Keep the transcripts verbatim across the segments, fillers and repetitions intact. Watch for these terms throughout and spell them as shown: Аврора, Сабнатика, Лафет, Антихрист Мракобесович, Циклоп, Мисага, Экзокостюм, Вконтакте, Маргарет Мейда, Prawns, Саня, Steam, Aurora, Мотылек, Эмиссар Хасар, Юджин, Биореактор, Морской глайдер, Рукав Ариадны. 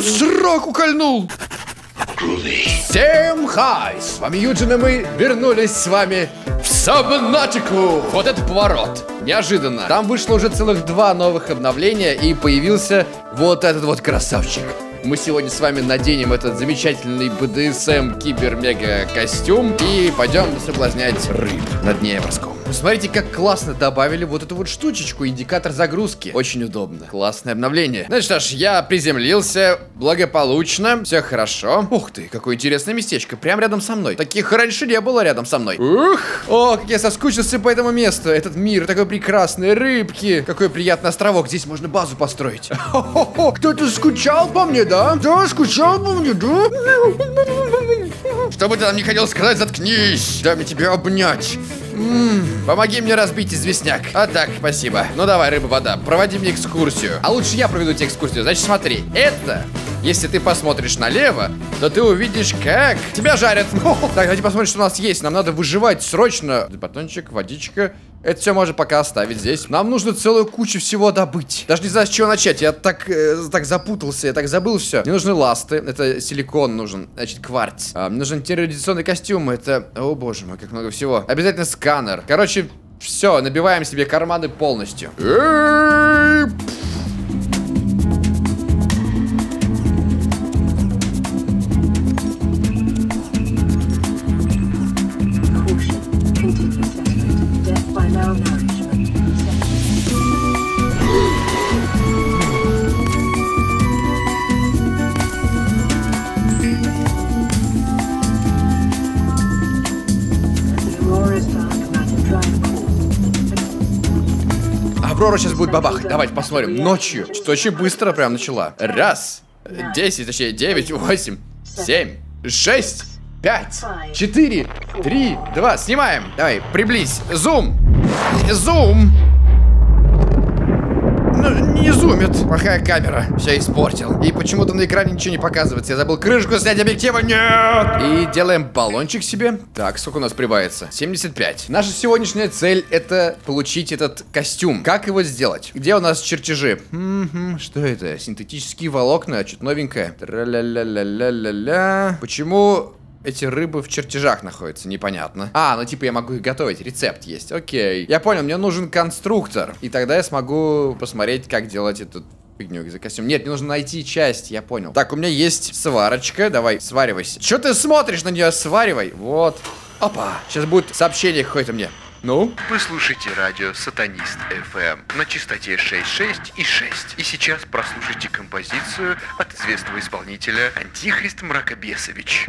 в жрак укольнул! Всем хай! С вами Юджин, и мы вернулись с вами в Сабнатику! Вот это поворот! Неожиданно. Там вышло уже целых два новых обновления, и появился вот этот вот красавчик. Мы сегодня с вами наденем этот замечательный би ди эс эм Кибер-мега костюм и пойдем соблазнять рыб на дне морском. Смотрите, как классно добавили вот эту вот штучечку, индикатор загрузки. Очень удобно. Классное обновление. Значит, аж я приземлился благополучно. Все хорошо. Ух ты, какое интересное местечко. Прям рядом со мной. Таких раньше не было рядом со мной. Ух! О, как я соскучился по этому месту. Этот мир такой прекрасный. Рыбки. Какой приятный островок. Здесь можно базу построить. Кто-то скучал по мне, да? Да, скучал по мне, да? Что бы ты там не хотел сказать, заткнись. Дай мне тебя обнять. Ммм, помоги мне разбить известняк. А так, спасибо. Ну давай, рыба-вода, проводи мне экскурсию. А лучше я проведу тебе экскурсию. Значит, смотри, это... Если ты посмотришь налево, то ты увидишь, как тебя жарят. Так, давайте посмотрим, что у нас есть. Нам надо выживать срочно. Батончик, водичка. Это все можно пока оставить здесь. Нам нужно целую кучу всего добыть. Даже не знаю, с чего начать. Я так, э, так запутался, я так забыл все. Мне нужны ласты. Это силикон нужен. Значит, кварц. А, мне нужен терроризационный костюм. Это... О, боже мой, как много всего. Обязательно сканер. Короче, все, набиваем себе карманы полностью. Аврора сейчас будет бабахать. Давайте посмотрим. Ночью. Что очень быстро прям начала. Раз. Десять, точнее, девять, восемь, семь, шесть, пять, четыре, три, два. Снимаем. Давай, приблизь. Зум. Зум. Ну, не зумит. Плохая камера. Все испортил. И почему-то на экране ничего не показывается. Я забыл крышку снять объектива. Нет. И делаем баллончик себе. Так, сколько у нас прибавится? семьдесят пять. Наша сегодняшняя цель — это получить этот костюм. Как его сделать? Где у нас чертежи? М-м-м, что это? Синтетические волокна. Что-то новенькое. Тра-ля-ля-ля-ля-ля-ля. Почему... Эти рыбы в чертежах находятся, непонятно. А, ну типа я могу их готовить, рецепт есть, окей. Я понял, мне нужен конструктор. И тогда я смогу посмотреть, как делать этот фигню экзокостюм. Нет, мне нужно найти часть, я понял. Так, у меня есть сварочка, давай, сваривайся. Че ты смотришь на нее, сваривай? Вот, опа, сейчас будет сообщение какое-то мне. Ну? Вы слушаете радио Сатанист эф эм на частоте шесть шесть и шесть. И сейчас прослушайте композицию от известного исполнителя Антихрист Мракобесович.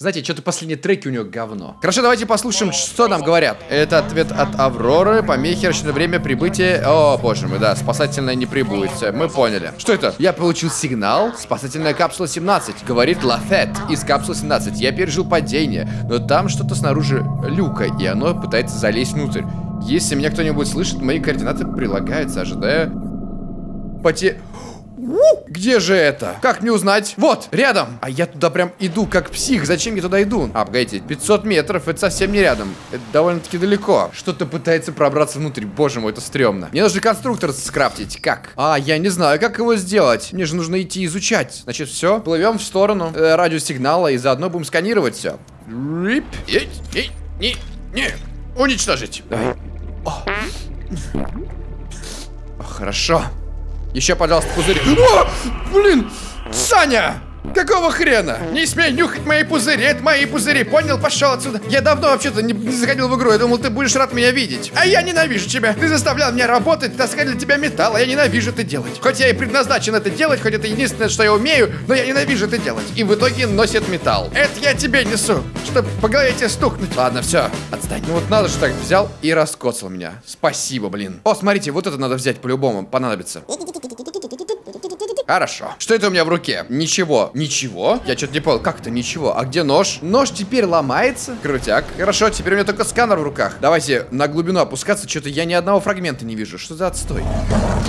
Знаете, что-то последние треки у него говно. Хорошо, давайте послушаем, что нам говорят. Это ответ от Авроры. Помехи, рассчитанное время прибытия. О, боже мой, да, спасательная не прибудет. Мы поняли. Что это? Я получил сигнал. Спасательная капсула семнадцать. Говорит Лафет из капсулы семнадцать. Я пережил падение, но там что-то снаружи люка, и оно пытается залезть внутрь. Если меня кто-нибудь слышит, мои координаты прилагаются, ожидая... Поте... Где же это? Как мне узнать? Вот, рядом. А я туда прям иду как псих. Зачем я туда иду? А, погодите, пятьсот метров, это совсем не рядом. Это довольно-таки далеко. Что-то пытается пробраться внутрь. Боже мой, это стрёмно. Мне нужно конструктор скрафтить. Как? А, я не знаю, как его сделать. Мне же нужно идти изучать. Значит, все, плывем в сторону э, радиосигнала и заодно будем сканировать все. Рип. Эй, эй, не, не. Уничтожить. О. Хорошо. Еще, пожалуйста, пузырь. О, блин, Саня, какого хрена? Не смей нюхать мои пузыри, это мои пузыри, понял? Пошел отсюда. Я давно вообще-то не, не заходил в игру, я думал, ты будешь рад меня видеть. А я ненавижу тебя. Ты заставлял меня работать, таскать для тебя металл, а я ненавижу это делать. Хоть я и предназначен это делать, хоть это единственное, что я умею, но я ненавижу это делать. И в итоге носят металл. Это я тебе несу, чтобы по голове тебе стукнуть. Ладно, все, отстань. Ну вот надо же так, взял и раскоцал меня. Спасибо, блин. О, смотрите, вот это надо взять по-любому, понадобится. Хорошо. Что это у меня в руке? Ничего. Ничего? Я что-то не понял. Как-то ничего. А где нож? Нож теперь ломается. Крутяк. Хорошо, теперь у меня только сканер в руках. Давайте на глубину опускаться. Что-то я ни одного фрагмента не вижу. Что за отстой?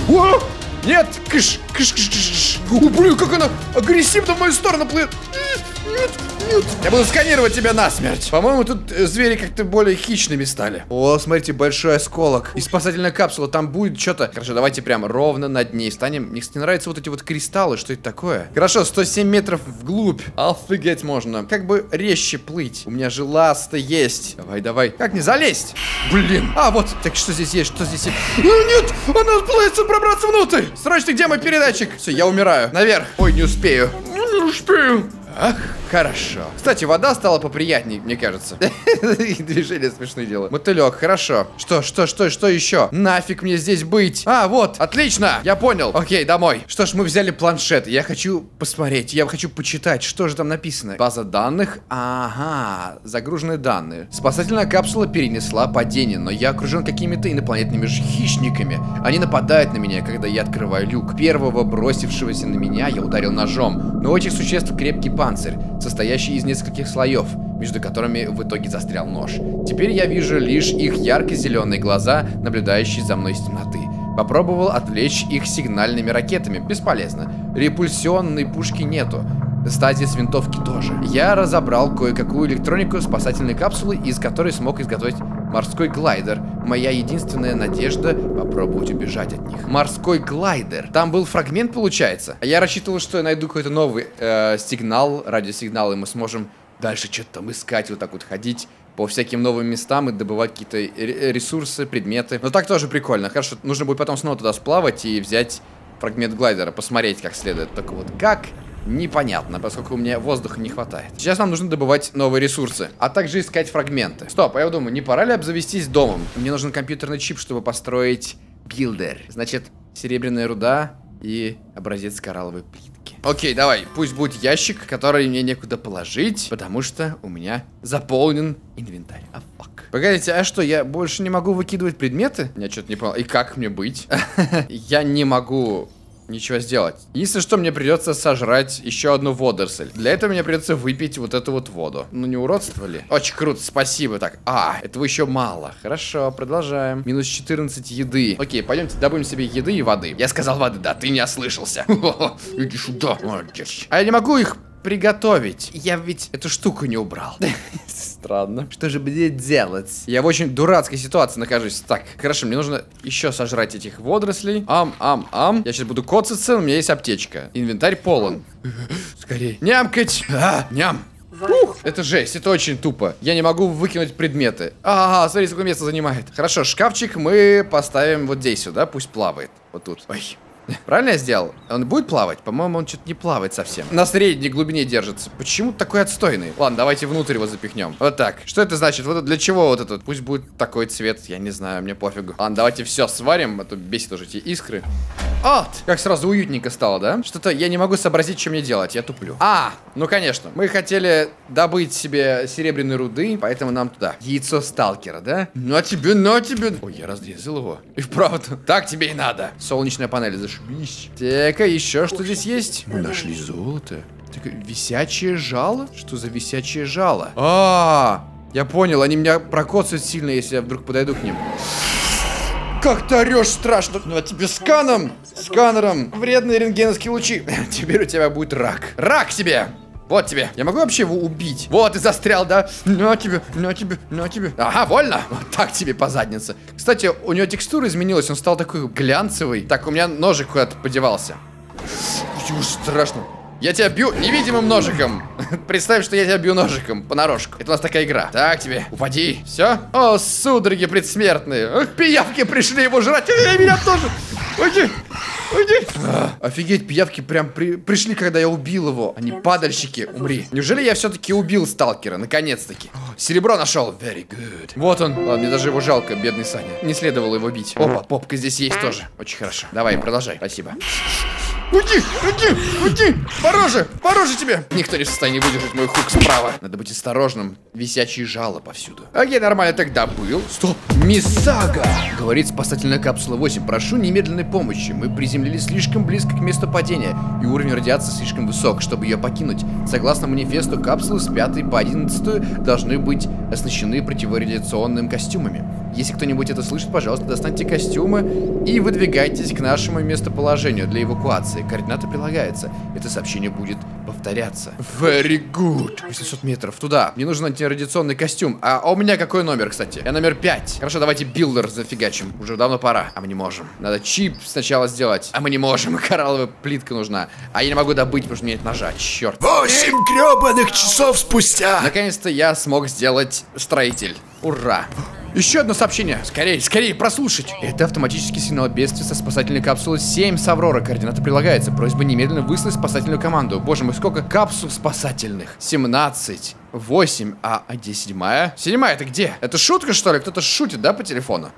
О! Нет! Кыш! Кыш-кыш-кыш-кыш! О, блин, как она агрессивно в мою сторону плывет! Нет! Нет! убьют. Я буду сканировать тебя насмерть. По-моему, тут звери как-то более хищными стали. О, смотрите, большой осколок. И спасательная капсула, там будет что-то. Хорошо, давайте прям ровно над ней станем. Мне, кстати, нравятся вот эти вот кристаллы, что это такое? Хорошо, сто семь метров вглубь. Офигеть можно. Как бы резче плыть. У меня же ласта есть. Давай, давай. Как не залезть? Блин. А, вот. Так, что здесь есть? Что здесь есть? Ну, нет! Она пытается пробраться внутрь. Срочно, где мой передатчик? Все, я умираю. Наверх. Ой, не успею. Не успею. Ах, хорошо. Кстати, вода стала поприятней, мне кажется. Движение смешные дела. Мотылек, хорошо. Что, что, что, что еще? Нафиг мне здесь быть? А, вот, отлично, я понял. Окей, домой. Что ж, мы взяли планшет. Я хочу посмотреть, я хочу почитать, что же там написано. База данных, ага, загруженные данные. Спасательная капсула перенесла падение, но я окружен какими-то инопланетными хищниками. Они нападают на меня, когда я открываю люк. Первого бросившегося на меня я ударил ножом. Но у этих существ крепкий панцирь. Панцирь, состоящий из нескольких слоев, между которыми в итоге застрял нож. Теперь я вижу лишь их ярко-зеленые глаза, наблюдающие за мной из темноты. Попробовал отвлечь их сигнальными ракетами. Бесполезно. Репульсионной пушки нету. Стазис винтовки тоже. Я разобрал кое-какую электронику спасательной капсулы, из которой смог изготовить морской глайдер. Моя единственная надежда попробовать убежать от них. Морской глайдер. Там был фрагмент, получается. Я рассчитывал, что я найду какой-то новый э, сигнал, радиосигнал, и мы сможем дальше что-то там искать, вот так вот ходить по всяким новым местам и добывать какие-то ресурсы, предметы. Но так тоже прикольно. Хорошо, нужно будет потом снова туда сплавать и взять фрагмент глайдера, посмотреть как следует. Только вот как... непонятно, поскольку мне воздуха не хватает. Сейчас нам нужно добывать новые ресурсы, а также искать фрагменты. Стоп, а я думаю, не пора ли обзавестись домом? Мне нужен компьютерный чип, чтобы построить билдер. Значит, серебряная руда и образец коралловой плитки. Окей, давай, пусть будет ящик, который мне некуда положить, потому что у меня заполнен инвентарь. А фак. Погодите, а что, я больше не могу выкидывать предметы? Я что-то не понял. И как мне быть? Я не могу... ничего сделать. Если что, мне придется сожрать еще одну водоросль. Для этого мне придется выпить вот эту вот воду. Ну не уродство ли? Очень круто, спасибо. Так, а, этого еще мало. Хорошо, продолжаем. минус четырнадцать еды. Окей, пойдемте добавим себе еды и воды. Я сказал воды, да, ты не ослышался. Иди сюда, молодец. А я не могу их приготовить. Я ведь эту штуку не убрал. Странно. Что же мне делать? Я в очень дурацкой ситуации нахожусь. Так, хорошо, мне нужно еще сожрать этих водорослей. Ам, ам, ам. Я сейчас буду коцаться, у меня есть аптечка. Инвентарь полон. Скорее. Нямкать. А, ням. Ух, это жесть, это очень тупо. Я не могу выкинуть предметы. Ага, смотри, сколько места занимает. Хорошо, шкафчик мы поставим вот здесь сюда, пусть плавает. Вот тут. Ой. Правильно я сделал? Он будет плавать? По-моему, он что-то не плавает совсем. На средней глубине держится. Почему такой отстойный? Ладно, давайте внутрь его запихнем. Вот так. Что это значит? Вот для чего вот этот? Пусть будет такой цвет. Я не знаю, мне пофигу. Ладно, давайте все сварим. А то бесит уже эти искры. От! Как сразу уютненько стало, да? Что-то я не могу сообразить, что мне делать. Я туплю. А, ну конечно. Мы хотели добыть себе серебряной руды, поэтому нам туда. Яйцо сталкера, да? На тебе, на тебе. Ой, я разрезал его. И вправду. Так тебе и надо. Солнечная панель зашла. Так, а еще что здесь есть? Мы нашли золото. Так, висячее жало? Что за висячее жало? А, -а, -а я понял, они меня прокоцают сильно, если я вдруг подойду к ним. Как ты орешь страшно. Ну а тебе сканом, сканером. Вредные рентгеновские лучи. Теперь у тебя будет рак. Рак тебе! Вот тебе. Я могу вообще его убить? Вот, и застрял, да? На тебе, на тебе, на тебе. Ага, вольно. Вот так тебе по заднице. Кстати, у него текстура изменилась. Он стал такой глянцевый. Так, у меня ножик куда-то подевался. Почему страшно? Я тебя бью невидимым ножиком. Представь, что я тебя бью ножиком понарошку. Это у нас такая игра. Так тебе. Упади. Все? О, судороги предсмертные. Ах, пиявки пришли его жрать. Эй, меня тоже. Уйди. Уйди. А, офигеть, пиявки прям при... пришли, когда я убил его. Они падальщики. Умри. Неужели я все-таки убил сталкера? Наконец-таки. Серебро нашел. Very good. Вот он. Ладно, мне даже его жалко, бедный Саня. Не следовало его бить. Опа, попка здесь есть тоже. Очень хорошо. Давай, продолжай. Спасибо. Уйди, уйди, уйди. Пороже, пороже тебе. Никто не в состоянии выдержать мой хук справа. Надо быть осторожным. Висячие жало повсюду. Окей, нормально, тогда был. Стоп, Мисага. Говорит спасательная капсула восемь. Прошу немедленной помощи. Мы приземлились слишком близко к месту падения. И уровень радиации слишком высок, чтобы ее покинуть. Согласно манифесту, капсулы с пятой по одиннадцатую должны быть оснащены противорадиационными костюмами. Если кто-нибудь это слышит, пожалуйста, достаньте костюмы и выдвигайтесь к нашему местоположению для эвакуации. Координаты прилагаются. Это сообщение будет повторяться. Very good. восемьсот метров. Туда. Мне нужен антирадиационный костюм. А у меня какой номер, кстати? Я номер пять. Хорошо, давайте билдер зафигачим. Уже давно пора. А мы не можем. Надо чип сначала сделать. А мы не можем. Коралловая плитка нужна. А я не могу добыть, потому что мне нет ножа. Черт. Восемь гребаных часов спустя. Наконец-то я смог сделать строитель. Ура. Еще одно сообщение. Скорее, скорее, прослушать. Это автоматический сигнал бедствия со спасательной капсулы семь с Аврора. Координаты прилагаются. Просьба немедленно выслать спасательную команду. Боже мой, сколько капсул спасательных? семнадцать, восемь, а где седьмая? Седьмая, это где? Это шутка, что ли? Кто-то шутит, да, по телефону?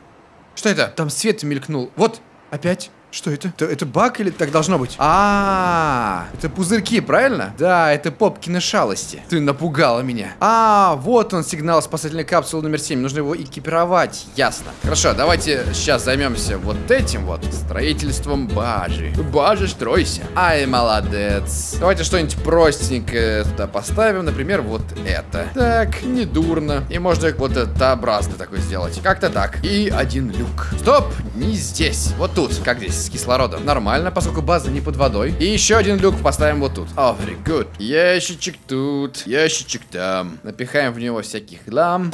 Что это? Там свет мелькнул. Вот, опять. Что это? это? Это баг или так должно быть? А, -а, -а, -а. Это пузырьки, правильно? Да, это попкины шалости. Ты напугала меня. А, -а, а, вот он сигнал спасательной капсулы номер семь. Нужно его экипировать, ясно. Хорошо, давайте сейчас займемся вот этим вот. Строительством бажи. Бажи, стройся. Ай, молодец. Давайте что-нибудь простенькое туда поставим. Например, вот это. Так, недурно. И можно вот это образно такой сделать. Как-то так. И один люк. Стоп, не здесь. Вот тут. Как здесь? С кислородом. Нормально, поскольку база не под водой. И еще один люк поставим вот тут. Oh, very good. Ящичек тут, ящичек там. Напихаем в него всяких лам.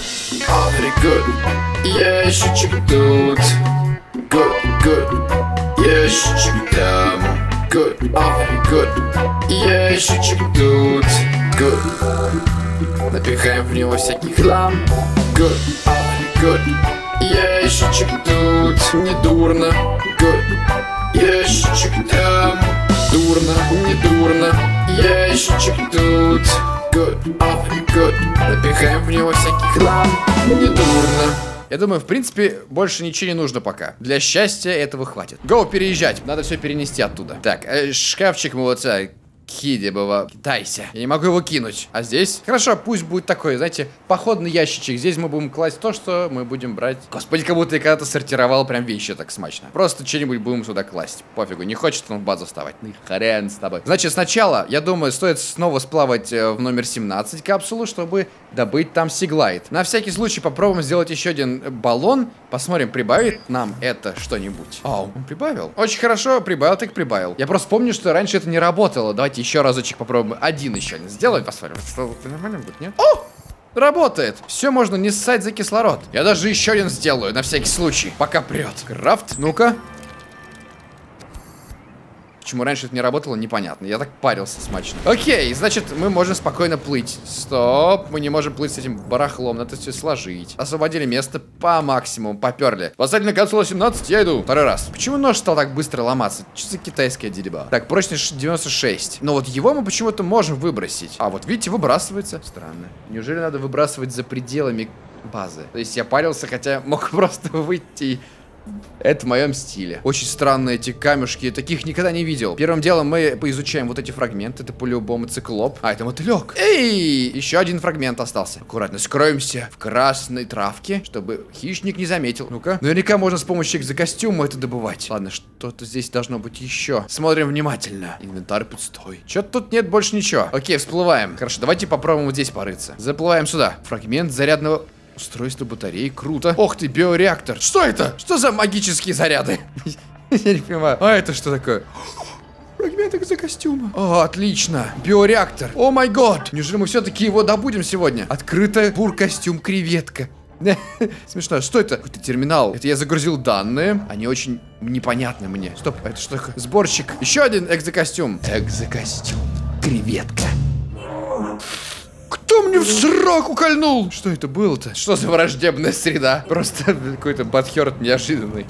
Oh, very good. Ящичек тут. Good, good. Ящичек там. Good, oh, very good. Ящичек тут. Good. Напихаем в него всяких лам. Good, oh, very good. Ящичек тут, не дурно, good. Ящичек там, дурно, не дурно. Ящичек тут, good, oh, good. Напихаем в него всяких лам, не дурно. Я думаю, в принципе, больше ничего не нужно пока. Для счастья этого хватит. Гоу, переезжать, надо все перенести оттуда. Так, э, шкафчик мы вот сюда... Киди было. Кидайся. Я не могу его кинуть. А здесь? Хорошо, пусть будет такой, знаете, походный ящичек. Здесь мы будем класть то, что мы будем брать. Господи, как будто я когда-то сортировал прям вещи так смачно. Просто что-нибудь будем сюда класть. Пофигу, не хочет он в базу вставать. Ну хрен с тобой. Значит, сначала, я думаю, стоит снова сплавать в номер семнадцать капсулу, чтобы добыть там сиглайт. На всякий случай попробуем сделать еще один баллон. Посмотрим, прибавит нам это что-нибудь. О, он прибавил. Очень хорошо, прибавил так прибавил. Я просто помню, что раньше это не работало. Давайте еще разочек попробуем. Один еще сделаем, посмотрим. Это нормально будет, нет? О! Работает. Все можно не ссать за кислород. Я даже еще один сделаю, на всякий случай. Пока прет. Крафт, ну-ка. Почему раньше это не работало, непонятно. Я так парился смачно. Окей, значит, мы можем спокойно плыть. Стоп, мы не можем плыть с этим барахлом. Надо все сложить. Освободили место по максимуму. Поперли. Спасательная капсула семнадцать, я иду. Второй раз. Почему нож стал так быстро ломаться? Что за китайская дерьба? Так, прочность девяносто шесть. Но вот его мы почему-то можем выбросить. А вот видите, выбрасывается. Странно. Неужели надо выбрасывать за пределами базы? То есть я парился, хотя мог просто выйти и... Это в моем стиле. Очень странные эти камешки, таких никогда не видел. Первым делом мы поизучаем вот эти фрагменты. Это по-любому циклоп. А, это мотылек. Эй, еще один фрагмент остался. Аккуратно скроемся в красной травке, чтобы хищник не заметил. Ну-ка. Наверняка можно с помощью экзокостюма это добывать. Ладно, что-то здесь должно быть еще. Смотрим внимательно. Инвентарь пустой. Че-то тут нет больше ничего. Окей, всплываем. Хорошо, давайте попробуем вот здесь порыться. Заплываем сюда. Фрагмент зарядного... Устройство батареи, круто. Ох ты, биореактор. Что это? Что за магические заряды? Я не понимаю. А это что такое? Фрагмент экзокостюма. О, отлично. Биореактор. О май год. Неужели мы все-таки его добудем сегодня? Открытая буркостюм креветка. Смешно. Что это? Какой-то терминал. Это я загрузил данные. Они очень непонятны мне. Стоп, это что такое? Сборщик. Еще один экзокостюм. Экзокостюм. Креветка. Кто мне в срок укольнул? Что это было-то? Что за враждебная среда? Просто какой-то бадхерт неожиданный.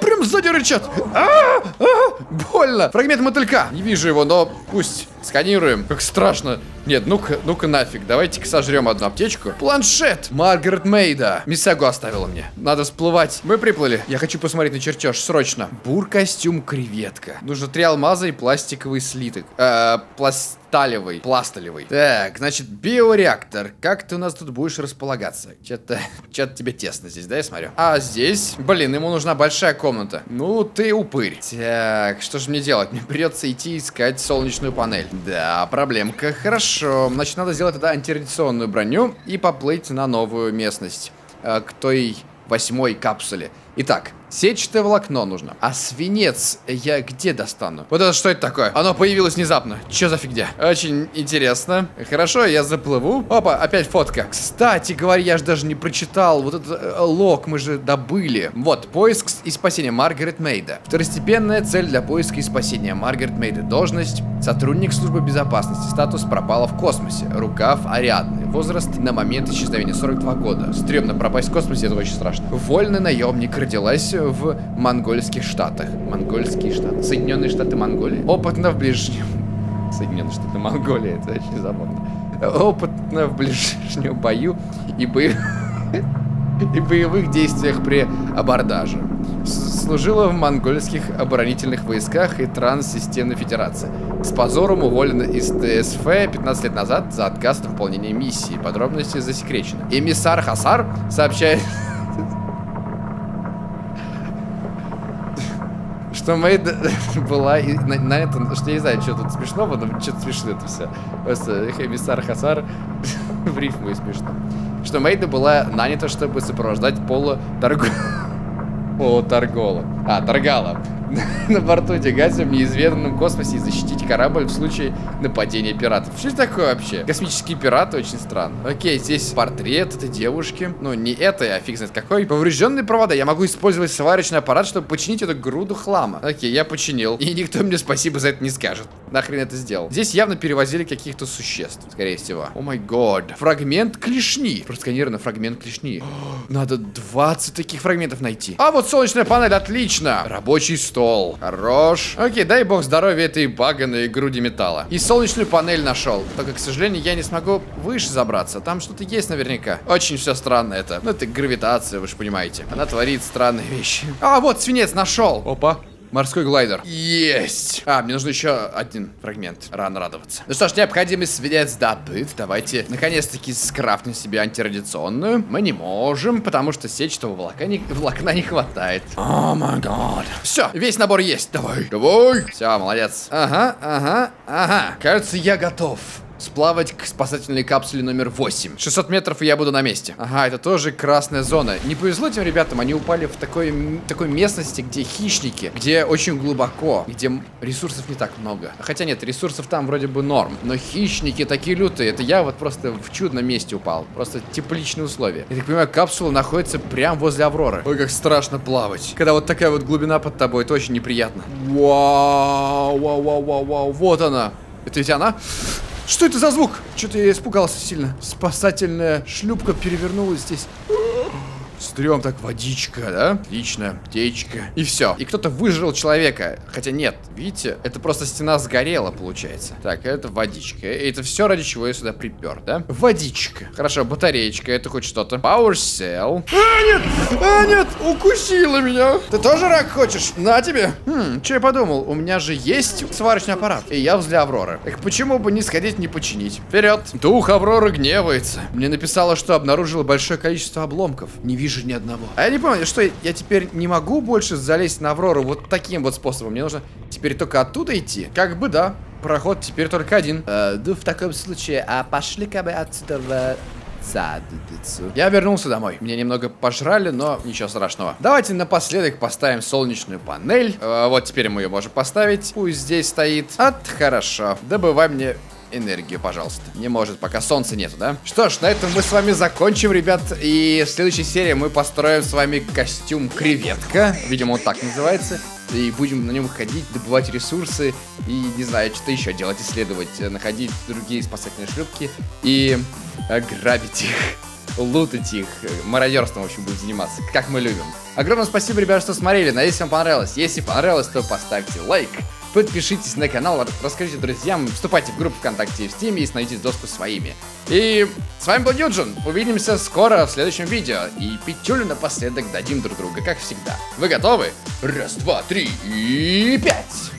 Прям сзади рычат. А -а -а! Больно. Фрагмент мотылька. Не вижу его, но пусть сканируем. Как страшно. Нет, ну-ка, ну-ка нафиг. Давайте-ка сожрем одну аптечку. Планшет. Маргарет Мейда. Мисягу оставила мне. Надо всплывать. Мы приплыли. Я хочу посмотреть на чертеж. Срочно. Бур-костюм креветка. Нужно три алмаза и пластиковый слиток. Э-э, пласт... Талевый, пласталевый. Так, значит, биореактор. Как ты у нас тут будешь располагаться? Че-то тебе тесно здесь, да, я смотрю? А здесь, блин, ему нужна большая комната. Ну, ты упырь. Так, что же мне делать? Мне придется идти искать солнечную панель. Да, проблемка. Хорошо. Значит, надо сделать тогда антирадиационную броню и поплыть на новую местность. К той восьмой капсуле. Итак, сетчатое волокно нужно. А свинец я где достану? Вот это что это такое? Оно появилось внезапно. Чё за фигня? Очень интересно. Хорошо, я заплыву. Опа, опять фотка. Кстати говоря, я же даже не прочитал. Вот этот лог мы же добыли. Вот, поиск и спасение Маргарет Мейда. Второстепенная цель для поиска и спасения Маргарет Мейда. Должность: сотрудник службы безопасности. Статус: пропала в космосе. Рукав Ариадны. Возраст: на момент исчезновения сорок два года. Стремно пропасть в космосе, это очень страшно. Вольный наемник. Родилась в монгольских штатах. Монгольские штаты. Соединенные Штаты Монголии. Опытно в ближнем... Соединенные Штаты Монголии. Это очень забавно. Опытно в ближнем бою и, бо... и боевых действиях при абордаже. Служила в монгольских оборонительных войсках и транссистемной федерации. С позором уволена из ТСФ пятнадцать лет назад за отказ от выполнения миссии. Подробности засекречены. Эмиссар Хасар сообщает... Что Мейда была и на, на это, что я не знаю, что тут смешного, но что-то смешно это все. Просто Эмиссар Хасар в рифму и смешно. Что Мейда была нанята, чтобы сопровождать полуторголо. Полуторголо. А, торгала. На борту тягаться в неизведанном космосе и защитить корабль в случае нападения пиратов. Что это такое вообще? Космические пираты, очень странно. Окей, здесь портрет этой девушки. Ну, не этой, а фиг знает какой. Поврежденные провода. Я могу использовать сварочный аппарат, чтобы починить эту груду хлама. Окей, я починил. И никто мне спасибо за это не скажет. Нахрен это сделал. Здесь явно перевозили каких-то существ, скорее всего. О май год. Фрагмент клешни. Просканирован фрагмент клешни. Надо двадцать таких фрагментов найти. А вот солнечная панель, отлично. Рабочий стол. Хорош. Окей, дай бог здоровья этой баганой груди металла. И солнечную панель нашел. Только, к сожалению, я не смогу выше забраться. Там что-то есть наверняка. Очень все странно это. Ну, это гравитация, вы же понимаете. Она творит странные вещи. А, вот свинец нашел. Опа. Морской глайдер. Есть. А, мне нужно еще один фрагмент. Рано радоваться. Ну что ж, необходимый свинец добыт. Давайте, наконец-таки, скрафтим себе антирадиационную. Мы не можем, потому что сетчатого волокна не, волокна не хватает. О май гад. Все, весь набор есть. Давай, давай. Все, молодец. Ага, ага, ага. Кажется, я готов. Сплавать к спасательной капсуле номер восемь. шестьсот метров, и я буду на месте. Ага, это тоже красная зона. Не повезло этим ребятам, они упали в такой, такой местности, где хищники, где очень глубоко, где ресурсов не так много. Хотя нет, ресурсов там вроде бы норм. Но хищники такие лютые. Это я вот просто в чудном месте упал. Просто тепличные условия. Я так понимаю, капсула находится прямо возле Авроры. Ой, как страшно плавать. Когда вот такая вот глубина под тобой, это очень неприятно. Вау, вау, вау, вау, вау. Вот она. Это ведь она? Что это за звук? Что-то я испугался сильно. Спасательная шлюпка перевернулась здесь. Стрём, так, водичка, да? Отлично, птичка. И все. И кто-то выжрал человека. Хотя нет, видите, это просто стена сгорела, получается. Так, это водичка. И это все, ради чего я сюда припер, да? Водичка. Хорошо, батареечка, это хоть что-то. Power cell. А, нет! А, нет! Укусила меня! Ты тоже рак хочешь? На тебе! Хм, что я подумал? У меня же есть сварочный аппарат. И я возле Авроры. Так почему бы не сходить, не починить? Вперед! Дух Авроры гневается. Мне написала, что обнаружила большое количество обломков. Не вижу. Вижу ни одного. А я не помню, что я теперь не могу больше залезть на Аврору вот таким вот способом. Мне нужно теперь только оттуда идти. Как бы да, проход теперь только один. Э, да в таком случае, а пошли-ка бы отсюда... Я вернулся домой. Меня немного пожрали, но ничего страшного. Давайте напоследок поставим солнечную панель. Э, вот теперь мы ее можем поставить. Пусть здесь стоит. От хорошо. Добывай мне... энергию, пожалуйста. Не может, пока солнца нету, да? Что ж, на этом мы с вами закончим, ребят. И в следующей серии мы построим с вами костюм креветка. Видимо, он так называется. И будем на нем ходить, добывать ресурсы. И, не знаю, что-то еще делать, исследовать. Находить другие спасательные шлюпки. И грабить их. Лутать их. Мародерством, в общем, будем заниматься. Как мы любим. Огромное спасибо, ребят, что смотрели. Надеюсь, вам понравилось. Если понравилось, то поставьте лайк. Подпишитесь на канал, расскажите друзьям, вступайте в группу ВКонтакте и в Стиме и становитесь доску своими. И с вами был Юджин. Увидимся скоро в следующем видео. И пятюлю напоследок дадим друг друга, как всегда. Вы готовы? Раз, два, три и пять!